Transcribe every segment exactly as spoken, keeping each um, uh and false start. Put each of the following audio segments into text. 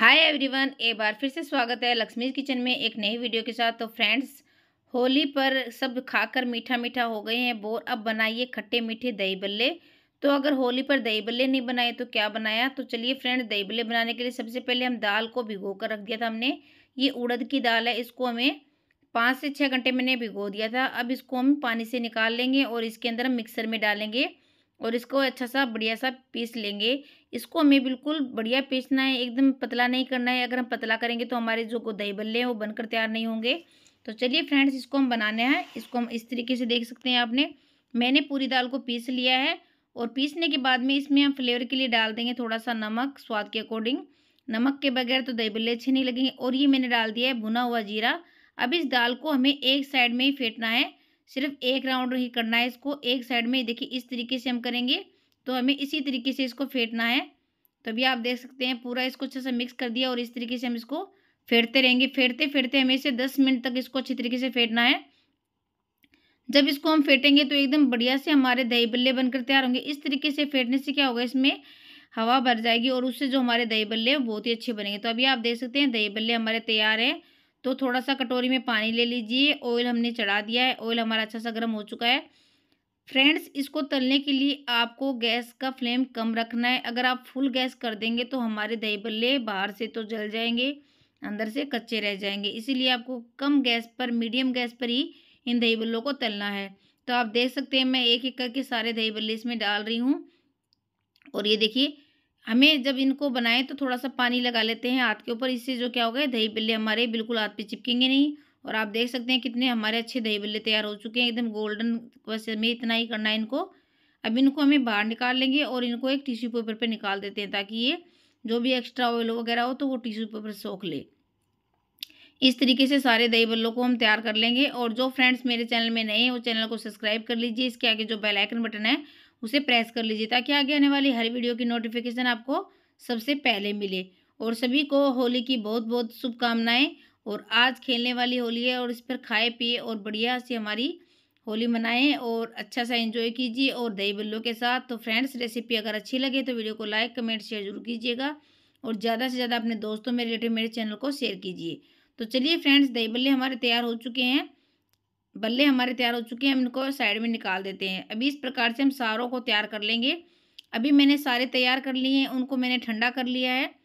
Hi everyone, एक बार फिर से स्वागत है लक्ष्मी किचन में एक नई वीडियो के साथ। तो फ्रेंड्स, होली पर सब खाकर मीठा मीठा हो गए हैं बोर। अब बनाइए खट्टे मीठे दही बल्ले। तो अगर होली पर दही बल्ले नहीं बनाए तो क्या बनाया? तो चलिए फ्रेंड्स, दही बल्ले बनाने के लिए सबसे पहले हम दाल को भिगो कर रख दिया था हमने। ये उड़द की दाल है, इसको हमें पाँच से छः घंटे मैंने भिगो दिया था। अब इसको हम पानी से निकाल लेंगे और इसके अंदर हम मिक्सर में डालेंगे और इसको अच्छा सा बढ़िया सा पीस लेंगे। इसको हमें बिल्कुल बढ़िया पीसना है, एकदम पतला नहीं करना है। अगर हम पतला करेंगे तो हमारे जो को दही बल्ले हैं वो बनकर तैयार नहीं होंगे। तो चलिए फ्रेंड्स, इसको हम बनाने हैं। इसको हम इस तरीके से देख सकते हैं आपने, मैंने पूरी दाल को पीस लिया है। और पीसने के बाद में इसमें हम फ्लेवर के लिए डाल देंगे थोड़ा सा नमक, स्वाद के अकॉर्डिंग। नमक के बगैर तो दही बल्ले अच्छे नहीं लगेंगे। और ये मैंने डाल दिया है भुना हुआ जीरा। अब इस दाल को हमें एक साइड में ही फेंटना है, सिर्फ एक राउंड ही करना है इसको एक साइड में। देखिए इस तरीके से हम करेंगे तो हमें इसी तरीके से इसको फेंटना है। तो अभी आप देख सकते हैं पूरा इसको अच्छे से मिक्स कर दिया और इस तरीके से हम इसको फेंटते रहेंगे। फेंटते फेंटते हमें इसे दस मिनट तक इसको अच्छी तरीके से फेंटना है। जब इसको हम फेंटेंगे तो एकदम बढ़िया से हमारे दही बल्ले बनकर तैयार होंगे। इस तरीके से फेंटने से क्या होगा, इसमें हवा भर जाएगी और उससे जो हमारे दही बल्ले बहुत ही अच्छे बनेंगे। तो अभी आप देख सकते हैं दही बल्ले हमारे तैयार है। तो थोड़ा सा कटोरी में पानी ले लीजिए। ऑयल हमने चढ़ा दिया है, ऑयल हमारा अच्छा सा गर्म हो चुका है। फ्रेंड्स, इसको तलने के लिए आपको गैस का फ्लेम कम रखना है। अगर आप फुल गैस कर देंगे तो हमारे दही बल्ले बाहर से तो जल जाएंगे, अंदर से कच्चे रह जाएंगे। इसीलिए आपको कम गैस पर, मीडियम गैस पर ही इन दही बल्लों को तलना है। तो आप देख सकते हैं मैं एक एक करके सारे दही बल्ले इसमें डाल रही हूँ। और ये देखिए, हमें जब इनको बनाएं तो थोड़ा सा पानी लगा लेते हैं हाथ के ऊपर। इससे जो क्या होगा, दही बल्ले हमारे बिल्कुल हाथ पे चिपकेंगे नहीं। और आप देख सकते हैं कितने हमारे अच्छे दही बल्ले तैयार हो चुके हैं, एकदम गोल्डन। बस हमें इतना ही करना है इनको। अब इनको हमें बाहर निकाल लेंगे और इनको एक टिश्यू पेपर पे निकाल देते हैं ताकि ये जो भी एक्स्ट्रा ऑयल वगैरह हो तो वो टिश्यू पेपर सोख ले। इस तरीके से सारे दही बल्लों को हम तैयार कर लेंगे। और जो फ्रेंड्स मेरे चैनल में नए हैं वो चैनल को सब्सक्राइब कर लीजिए। इसके आगे जो बेल आइकन बटन है उसे प्रेस कर लीजिए ताकि आगे आने वाली हर वीडियो की नोटिफिकेशन आपको सबसे पहले मिले। और सभी को होली की बहुत बहुत शुभकामनाएं। और आज खेलने वाली होली है और इस पर खाए पिए और बढ़िया से हमारी होली मनाएं और अच्छा सा एंजॉय कीजिए और दही बल्लों के साथ। तो फ्रेंड्स, रेसिपी अगर अच्छी लगे तो वीडियो को लाइक, कमेंट, शेयर जरूर कीजिएगा। और ज़्यादा से ज़्यादा अपने दोस्तों में, रिलेटिव मेरे चैनल को शेयर कीजिए। तो चलिए फ्रेंड्स, दही बल्ले हमारे तैयार हो चुके हैं, बल्ले हमारे तैयार हो चुके हैं। हम इनको साइड में निकाल देते हैं। अभी इस प्रकार से हम सारों को तैयार कर लेंगे। अभी मैंने सारे तैयार कर लिए हैं, उनको मैंने ठंडा कर लिया है।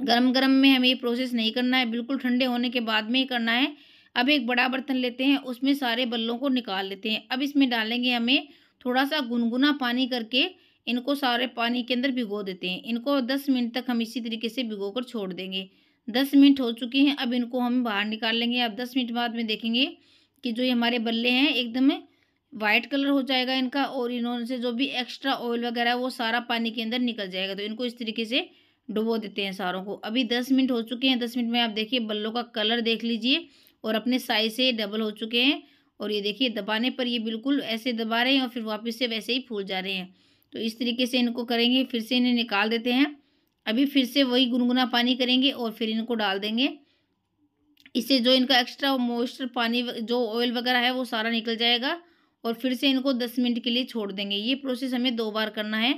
गरम गरम में हमें ये प्रोसेस नहीं करना है, बिल्कुल ठंडे होने के बाद में ही करना है। अब एक बड़ा बर्तन लेते हैं, उसमें सारे बल्लों को निकाल लेते हैं। अब इसमें डालेंगे हमें थोड़ा सा गुनगुना पानी करके, इनको सारे पानी के अंदर भिगो देते हैं। इनको दस मिनट तक हम इसी तरीके से भिगो कर छोड़ देंगे। दस मिनट हो चुके हैं, अब इनको हम बाहर निकाल लेंगे। अब दस मिनट बाद में देखेंगे कि जो ये हमारे बल्ले हैं एकदम वाइट कलर हो जाएगा इनका, और इन्होंने से जो भी एक्स्ट्रा ऑयल वगैरह वो सारा पानी के अंदर निकल जाएगा। तो इनको इस तरीके से डुबो देते हैं सारों को। अभी दस मिनट हो चुके हैं। दस मिनट में आप देखिए बल्लों का कलर देख लीजिए और अपने साइज से डबल हो चुके हैं। और ये देखिए दबाने पर ये बिल्कुल ऐसे दबा रहे हैं और फिर वापस से वैसे ही फूल जा रहे हैं। तो इस तरीके से इनको करेंगे, फिर से इन्हें निकाल देते हैं। अभी फिर से वही गुनगुना पानी करेंगे और फिर इनको डाल देंगे। इससे जो इनका एक्स्ट्रा मॉइस्चर पानी, जो ऑयल वगैरह है वो सारा निकल जाएगा। और फिर से इनको दस मिनट के लिए छोड़ देंगे। ये प्रोसेस हमें दो बार करना है।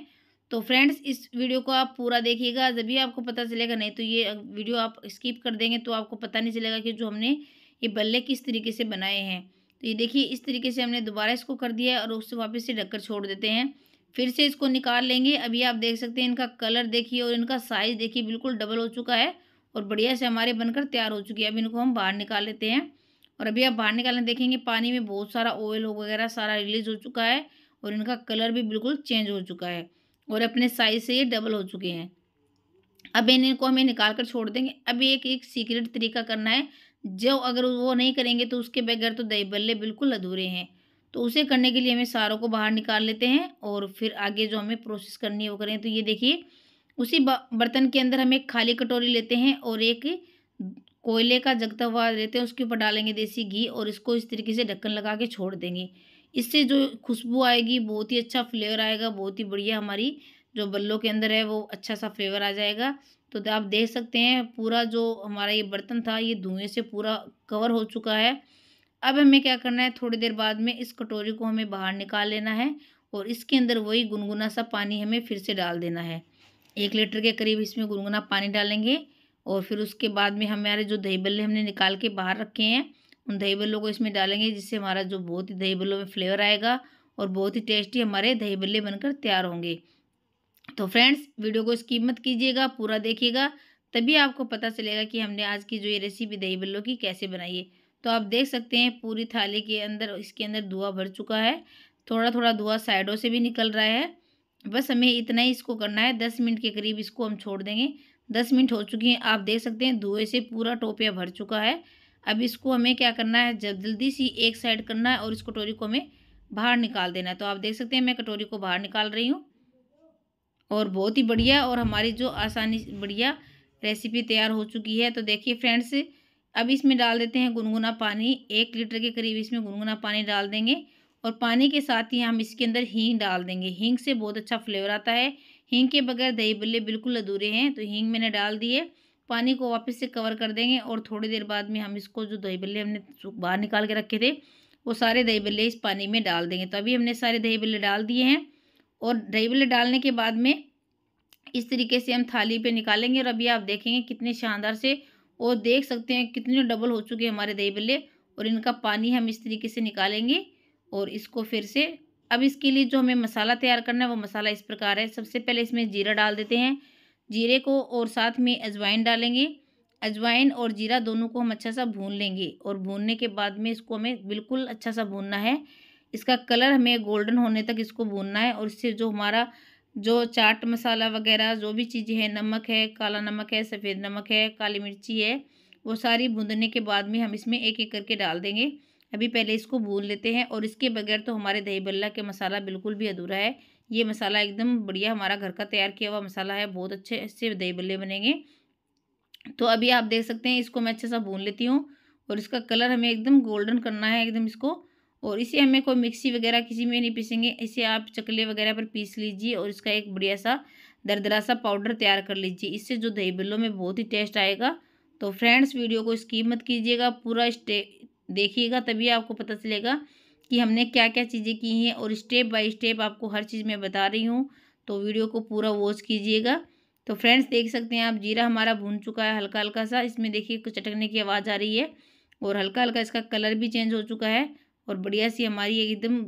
तो फ्रेंड्स, इस वीडियो को आप पूरा देखिएगा जब भी आपको पता चलेगा, नहीं तो ये वीडियो आप स्किप कर देंगे तो आपको पता नहीं चलेगा कि जो हमने ये बल्ले किस तरीके से बनाए हैं। तो ये देखिए इस तरीके से हमने दोबारा इसको कर दिया है और उससे वापस से ढककर छोड़ देते हैं। फिर से इसको निकाल लेंगे। अभी आप देख सकते हैं इनका कलर देखिए और इनका साइज़ देखिए बिल्कुल डबल हो चुका है और बढ़िया से हमारे बनकर तैयार हो चुकी है। अब इनको हम बाहर निकाल लेते हैं। और अभी आप बाहर निकालने देखेंगे पानी में बहुत सारा ऑयल वगैरह सारा रिलीज हो चुका है और इनका कलर भी बिल्कुल चेंज हो चुका है और अपने साइज से ये डबल हो चुके हैं। अब इनको हमें निकाल कर छोड़ देंगे। अब एक एक सीक्रेट तरीका करना है, जो अगर वो नहीं करेंगे तो उसके बगैर तो दही बल्ले बिल्कुल अधूरे हैं। तो उसे करने के लिए हमें सारों को बाहर निकाल लेते हैं और फिर आगे जो हमें प्रोसेस करनी है वो करें। तो ये देखिए उसी बर्तन के अंदर हम एक खाली कटोरी लेते हैं और एक कोयले का जगता हुआ लेते हैं, उसके ऊपर डालेंगे देसी घी और इसको इस तरीके से ढक्कन लगा के छोड़ देंगे। इससे जो खुशबू आएगी, बहुत ही अच्छा फ्लेवर आएगा, बहुत ही बढ़िया हमारी जो बल्लों के अंदर है वो अच्छा सा फ्लेवर आ जाएगा। तो आप देख सकते हैं पूरा जो हमारा ये बर्तन था ये धुएँ से पूरा कवर हो चुका है। अब हमें क्या करना है, थोड़ी देर बाद में इस कटोरी को हमें बाहर निकाल लेना है और इसके अंदर वही गुनगुना सा पानी हमें फिर से डाल देना है। एक लीटर के करीब इसमें गुनगुना पानी डालेंगे और फिर उसके बाद में हमारे जो दही बल्ले हमने निकाल के बाहर रखे हैं उन दही बल्लों को इसमें डालेंगे, जिससे हमारा जो बहुत ही दही बल्लों में फ्लेवर आएगा और बहुत ही टेस्टी हमारे दही बल्ले बनकर तैयार होंगे। तो फ्रेंड्स वीडियो को स्किप मत कीजिएगा, पूरा देखिएगा, तभी आपको पता चलेगा कि हमने आज की जो ये रेसिपी दही बल्लों की कैसे बनाई है। तो आप देख सकते हैं पूरी थाली के अंदर इसके अंदर धुआं भर चुका है, थोड़ा थोड़ा धुआं साइडों से भी निकल रहा है। बस हमें इतना ही इसको करना है, दस मिनट के करीब इसको हम छोड़ देंगे। दस मिनट हो चुके हैं, आप देख सकते हैं धुएं से पूरा टोपिया भर चुका है। अब इसको हमें क्या करना है, जब जल्दी सी एक साइड करना है और इस कटोरी को हमें बाहर निकाल देना है। तो आप देख सकते हैं मैं कटोरी को बाहर निकाल रही हूँ और बहुत ही बढ़िया और हमारी जो आसानी बढ़िया रेसिपी तैयार हो चुकी है। तो देखिए फ्रेंड्स अब इसमें डाल देते हैं गुनगुना पानी, एक लीटर के करीब इसमें गुनगुना पानी डाल देंगे और पानी के साथ ही हम इसके अंदर हींग डाल देंगे। हींग से बहुत अच्छा फ्लेवर आता है, हींग के बगैर दही बल्ले बिल्कुल अधूरे हैं। तो हींग मैंने डाल दी है, पानी को वापस से कवर कर देंगे और थोड़ी देर बाद में हम इसको जो दही बल्ले हमने बाहर निकाल के रखे थे वो सारे दही बल्ले इस पानी में डाल देंगे। तो अभी हमने सारे दही बल्ले डाल दिए हैं और दही बल्ले डालने के बाद में इस तरीके से हम थाली पे निकालेंगे और अभी आप देखेंगे कितने शानदार से और देख सकते हैं कितने डबल हो चुके हैं हमारे दही बल्ले और इनका पानी हम इस तरीके से निकालेंगे और इसको फिर से। अब इसके लिए जो हमें मसाला तैयार करना है वो मसाला इस प्रकार है। सबसे पहले इसमें जीरा डाल देते हैं, जीरे को और साथ में अजवाइन डालेंगे। अजवाइन और जीरा दोनों को हम अच्छा सा भून लेंगे और भूनने के बाद में इसको हमें बिल्कुल अच्छा सा भूनना है, इसका कलर हमें गोल्डन होने तक इसको भूनना है। और इससे जो हमारा जो चाट मसाला वगैरह जो भी चीज़ें हैं, नमक है, काला नमक है, सफ़ेद नमक है, काली मिर्ची है, वो सारी भूनने के बाद में हम इसमें एक एक करके डाल देंगे। अभी पहले इसको भून लेते हैं और इसके बगैर तो हमारे दही बल्ला के मसाला बिल्कुल भी अधूरा है। ये मसाला एकदम बढ़िया हमारा घर का तैयार किया हुआ मसाला है, बहुत अच्छे से दही बल्ले बनेंगे। तो अभी आप देख सकते हैं इसको मैं अच्छे सा भून लेती हूँ और इसका कलर हमें एकदम गोल्डन करना है एकदम इसको। और इसे हमें कोई मिक्सी वगैरह किसी में नहीं पीसेंगे, इसे आप चकले वगैरह पर पीस लीजिए और इसका एक बढ़िया सा दरदरा सा पाउडर तैयार कर लीजिए, इससे जो दही बल्लों में बहुत ही टेस्ट आएगा। तो फ्रेंड्स वीडियो को स्किप मत कीजिएगा, पूरा स्टे देखिएगा, तभी आपको पता चलेगा कि हमने क्या क्या चीज़ें की हैं और स्टेप बाय स्टेप आपको हर चीज़ मैं बता रही हूँ। तो वीडियो को पूरा वॉच कीजिएगा। तो फ्रेंड्स देख सकते हैं आप जीरा हमारा भून चुका है हल्का हल्का सा, इसमें देखिए कुछ चटकने की आवाज़ आ रही है और हल्का हल्का इसका कलर भी चेंज हो चुका है और बढ़िया सी हमारी एकदम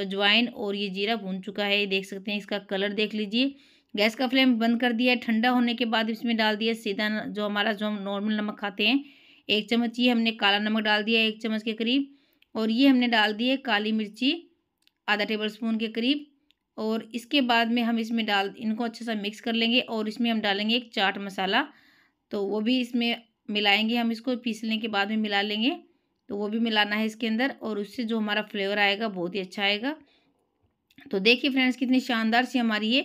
अजवाइन और ये जीरा भून चुका है, ये देख सकते हैं इसका कलर देख लीजिए। गैस का फ्लेम बंद कर दिया है, ठंडा होने के बाद इसमें डाल दिया सीधा जो हमारा जो हम नॉर्मल नमक खाते हैं एक चम्मच, ये हमने काला नमक डाल दिया एक चम्मच के करीब और ये हमने डाल दिए काली मिर्ची आधा टेबल स्पून के करीब। और इसके बाद में हम इसमें डाल इनको अच्छा सा मिक्स कर लेंगे और इसमें हम डालेंगे एक चाट मसाला, तो वो भी इसमें मिलाएंगे, हम इसको पीसने के बाद में मिला लेंगे, तो वो भी मिलाना है इसके अंदर और उससे जो हमारा फ्लेवर आएगा बहुत ही अच्छा आएगा। तो देखिए फ्रेंड्स कितनी शानदार सी हमारी ये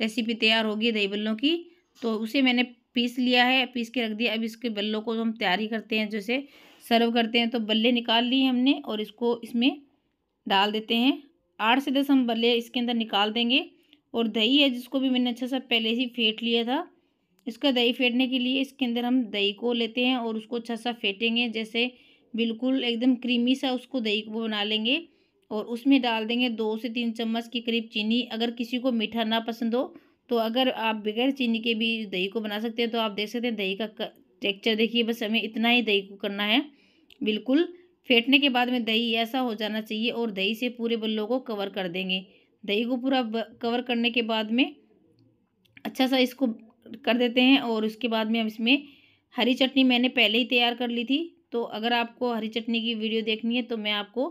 रेसिपी तैयार होगी दही बल्लों की। तो उसे मैंने पीस लिया है, पीस के रख दिया। अब इसके बल्लों को हम तैयारी करते हैं, जैसे सर्व करते हैं। तो बल्ले निकाल लिए हमने और इसको इसमें डाल देते हैं। आठ से दस हम बल्ले इसके अंदर निकाल देंगे और दही है जिसको भी मैंने अच्छा सा पहले से फेंट लिया था। इसका दही फेंटने के लिए इसके अंदर हम दही को लेते हैं और उसको अच्छा सा फेंटेंगे, जैसे बिल्कुल एकदम क्रीमी सा उसको दही को बना लेंगे और उसमें डाल देंगे दो से तीन चम्मच के करीब चीनी। अगर किसी को मीठा ना पसंद हो तो अगर आप बगैर चीनी के भी दही को बना सकते हैं। तो आप देख सकते हैं दही का टेक्सचर देखिए, बस हमें इतना ही दही को करना है। बिल्कुल फेंटने के बाद में दही ऐसा हो जाना चाहिए और दही से पूरे बल्लों को कवर कर देंगे। दही को पूरा कवर करने के बाद में अच्छा सा इसको कर देते हैं और उसके बाद में हम इसमें हरी चटनी मैंने पहले ही तैयार कर ली थी। तो अगर आपको हरी चटनी की वीडियो देखनी है तो मैं आपको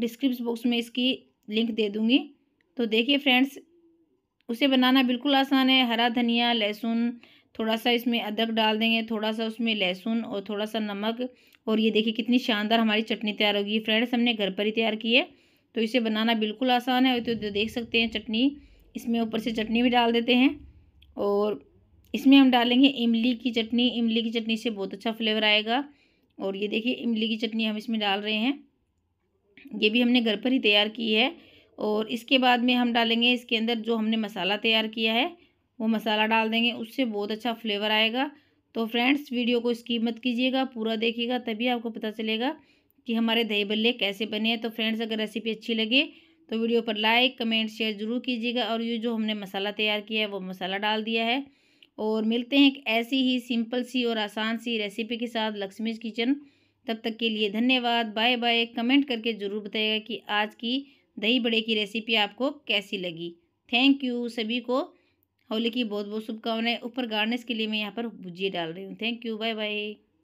डिस्क्रिप्शन बॉक्स में इसकी लिंक दे दूँगी। तो देखिए फ्रेंड्स उसे बनाना बिल्कुल आसान है। हरा धनिया, लहसुन, थोड़ा सा इसमें अदरक डाल देंगे, थोड़ा सा उसमें लहसुन और थोड़ा सा नमक। और ये देखिए कितनी शानदार हमारी चटनी तैयार होगी। फ्रेंड्स हमने घर पर ही तैयार की है, तो इसे बनाना बिल्कुल आसान है। तो देख सकते हैं चटनी, इसमें ऊपर से चटनी भी डाल देते हैं और इसमें हम डालेंगे इमली की चटनी। इमली की चटनी से बहुत अच्छा फ्लेवर आएगा। और ये देखिए इमली की चटनी हम इसमें डाल रहे हैं, ये भी हमने घर पर ही तैयार की है। और इसके बाद में हम डालेंगे इसके अंदर जो हमने मसाला तैयार किया है वो मसाला डाल देंगे, उससे बहुत अच्छा फ्लेवर आएगा। तो फ्रेंड्स वीडियो को स्किप मत कीजिएगा, पूरा देखिएगा, तभी आपको पता चलेगा कि हमारे दही बल्ले कैसे बने हैं। तो फ्रेंड्स अगर रेसिपी अच्छी लगे तो वीडियो पर लाइक कमेंट शेयर ज़रूर कीजिएगा। और ये जो हमने मसाला तैयार किया है वो मसाला डाल दिया है। और मिलते हैं एक ऐसी ही सिंपल सी और आसान सी रेसिपी के साथ लक्ष्मी किचन। तब तक के लिए धन्यवाद, बाय बाय। कमेंट करके ज़रूर बताइएगा कि आज की दही बड़े की रेसिपी आपको कैसी लगी। थैंक यू, सभी को होली की बहुत बहुत शुभकामनाएं। ऊपर गार्निश के लिए मैं यहाँ पर भुजिया डाल रही हूँ। Thank you, bye bye.